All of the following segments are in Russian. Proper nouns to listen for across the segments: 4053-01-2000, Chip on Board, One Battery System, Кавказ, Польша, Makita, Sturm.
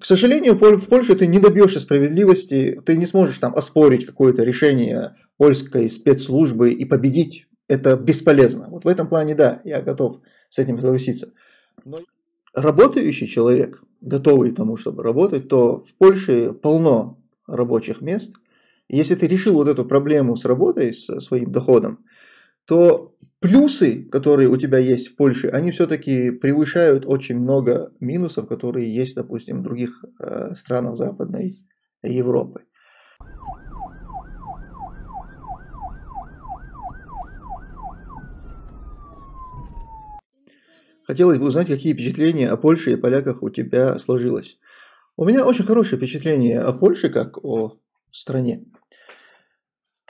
К сожалению, в Польше ты не добьешься справедливости, ты не сможешь там оспорить какое-то решение польской спецслужбы и победить. Это бесполезно. Вот в этом плане, да, я готов с этим согласиться. Но работающий человек, готовый к тому, чтобы работать, то в Польше полно рабочих мест. И если ты решил вот эту проблему с работой, со своим доходом, то плюсы, которые у тебя есть в Польше, они все-таки превышают очень много минусов, которые есть, допустим, в других странах Западной Европы. Хотелось бы узнать, какие впечатления о Польше и поляках у тебя сложилось. У меня очень хорошее впечатление о Польше, как о стране.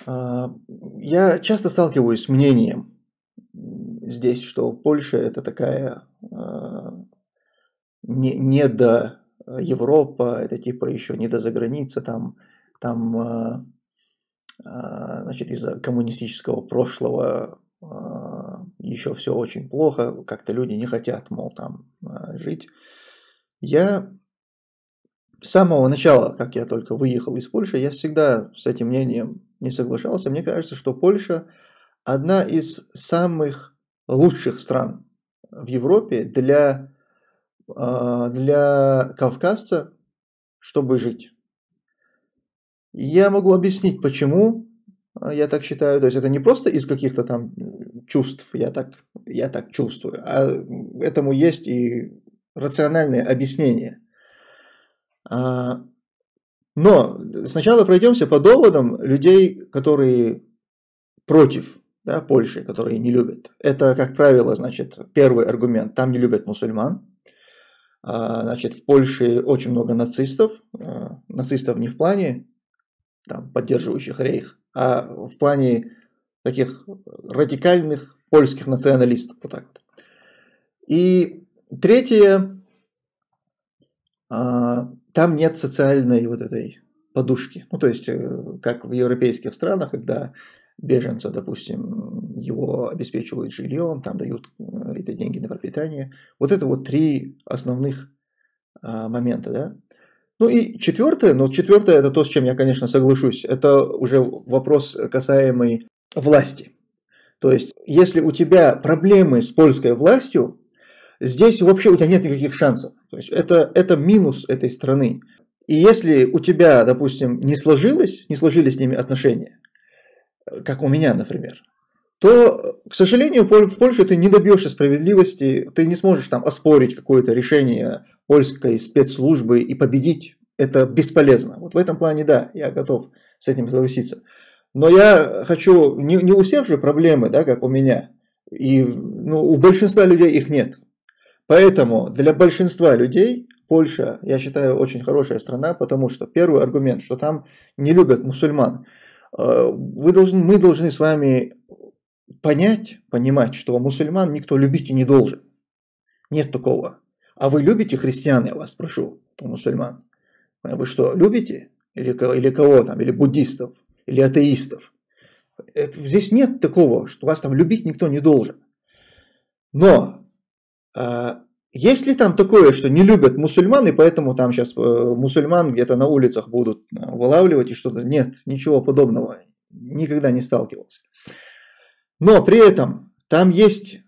Я часто сталкиваюсь с мнением здесь, что Польша это такая не до Европа, это типа еще не до заграницы, значит, из-за коммунистического прошлого еще все очень плохо, как-то люди не хотят, мол, там жить. Я с самого начала, как я только выехал из Польши, я всегда с этим мнением не соглашался. Мне кажется, что Польша одна из самых лучших стран в Европе для кавказца, чтобы жить. Я могу объяснить, почему я так считаю. То есть это не просто из каких-то там чувств, я так чувствую, а этому есть и рациональное объяснение. Но сначала пройдемся по доводам людей, которые против, да, Польши, которые не любят. Это, как правило, значит, первый аргумент. Там не любят мусульман. Значит, в Польше очень много нацистов. Нацистов не в плане там, поддерживающих рейх, а в плане таких радикальных польских националистов. Вот так. И третье. Там нет социальной вот этой подушки. Ну, то есть, как в европейских странах, когда беженца, допустим, его обеспечивают жильем, там дают эти деньги на пропитание. Вот это вот три основных момента, да. Ну и четвертое, это то, с чем я, конечно, соглашусь. Это уже вопрос, касаемый власти. То есть, если у тебя проблемы с польской властью, здесь вообще у тебя нет никаких шансов. То есть это минус этой страны. И если у тебя, допустим, не сложились с ними отношения, как у меня, например, то, к сожалению, в Польше ты не добьешься справедливости, ты не сможешь там оспорить какое-то решение польской спецслужбы и победить. Это бесполезно. Вот в этом плане, да, я готов с этим согласиться. Но я хочу не у всех же проблемы, да, как у меня, и у большинства людей их нет. Поэтому для большинства людей Польша, я считаю, очень хорошая страна, потому что первый аргумент, что там не любят мусульман. Мы должны с вами понимать, что мусульман никто любить и не должен. Нет такого. А вы любите христиан, я вас прошу, мусульман? Вы что, любите? Или кого там? Или буддистов? Или атеистов? Здесь нет такого, что вас там любить никто не должен. Но есть ли там такое, что не любят мусульман, и поэтому там сейчас мусульман где-то на улицах будут вылавливать и что-то? Нет, ничего подобного. Никогда не сталкивался. Но при этом, есть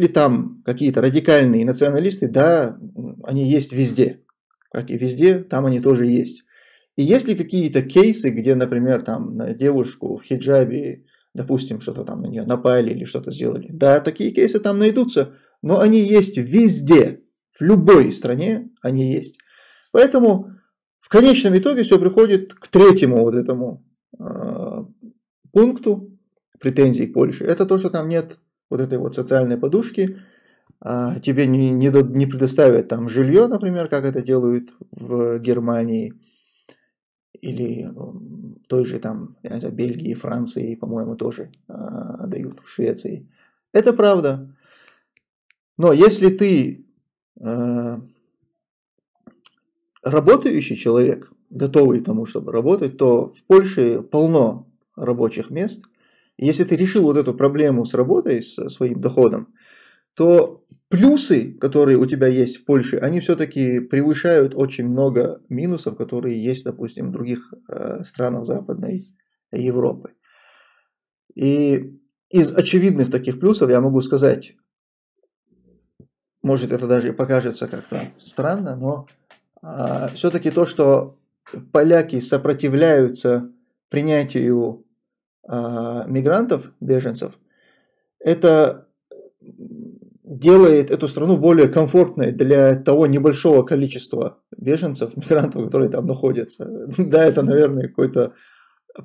ли там какие-то радикальные националисты? Да, они есть везде. Как и везде, там они тоже есть. И есть ли какие-то кейсы, где, например, там на девушку в хиджабе, допустим, что-то там на нее напали или что-то сделали? Да, такие кейсы там найдутся. Но они есть везде, в любой стране они есть. Поэтому в конечном итоге все приходит к третьему вот этому пункту претензий к Польше. Это то, что там нет вот этой вот социальной подушки. Тебе не предоставят там жилье, например, как это делают в Германии или той же там Бельгии, Франции, по-моему, тоже дают в Швеции. Это правда. Но если ты работающий человек, готовый к тому, чтобы работать, то в Польше полно рабочих мест. И если ты решил вот эту проблему с работой, со своим доходом, то плюсы, которые у тебя есть в Польше, они все-таки превышают очень много минусов, которые есть, допустим, в других странах Западной Европы. И из очевидных таких плюсов я могу сказать, может это даже и покажется как-то странно, но все-таки то, что поляки сопротивляются принятию мигрантов, беженцев, это делает эту страну более комфортной для того небольшого количества беженцев, мигрантов, которые там находятся. Да, это, наверное, какой-то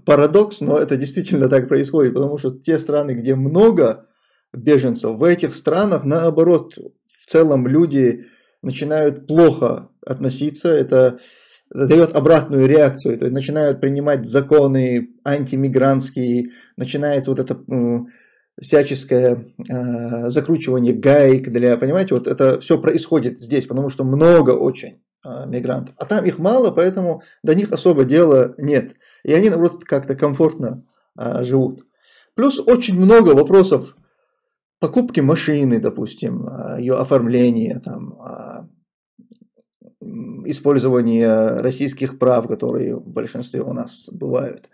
парадокс, но это действительно так происходит, потому что те страны, где много беженцев, в этих странах, наоборот, в целом люди начинают плохо относиться, это дает обратную реакцию, то есть начинают принимать законы антимигрантские, начинается вот это всяческое закручивание гаек для, понимаете, вот это все происходит здесь, потому что много очень мигрантов, а там их мало, поэтому до них особо дела нет, и они, наоборот, как-то комфортно живут. Плюс очень много вопросов покупки машины, допустим, ее оформление, там, использование российских прав, которые в большинстве у нас бывают,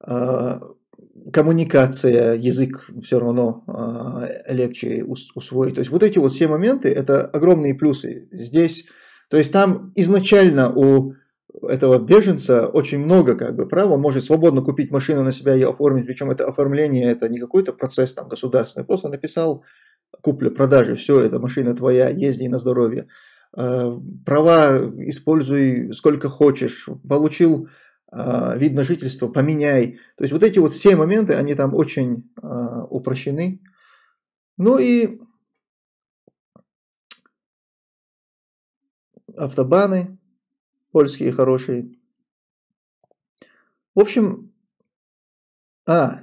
коммуникация, язык все равно легче усвоить. То есть вот эти вот все моменты, это огромные плюсы здесь. То есть там изначально у этого беженца очень много как бы прав, он может свободно купить машину на себя и оформить, причем это оформление, это не какой-то процесс там государственный, просто написал купля-продажа, все, эта машина твоя, езди на здоровье. Права используй сколько хочешь, получил вид на жительство, поменяй. То есть вот эти вот все моменты, они там очень упрощены. Ну и автобаны польские хорошие. В общем,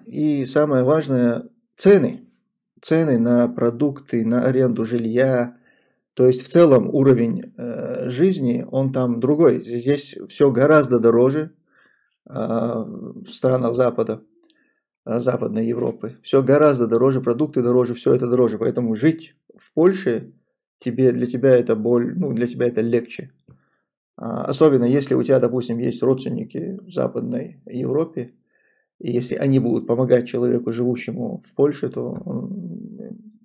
и самое важное, цены. Цены на продукты, на аренду жилья. То есть в целом уровень жизни, он там другой. Здесь все гораздо дороже в странах Запада, Западной Европы. Все гораздо дороже, продукты дороже, все это дороже. Поэтому жить в Польше для тебя это боль, ну, для тебя это легче. Особенно если у тебя, допустим, есть родственники в Западной Европе, и если они будут помогать человеку, живущему в Польше, то он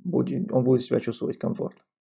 будет себя чувствовать комфортно.